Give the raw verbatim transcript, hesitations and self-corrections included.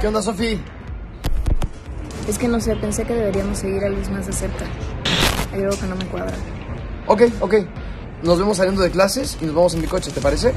¿Qué onda, Sofía? Es que no sé, pensé que deberíamos seguir a Luis más de cerca. Hay algo que no me cuadra. Ok, ok. Nos vemos saliendo de clases y nos vamos en mi coche, ¿te parece?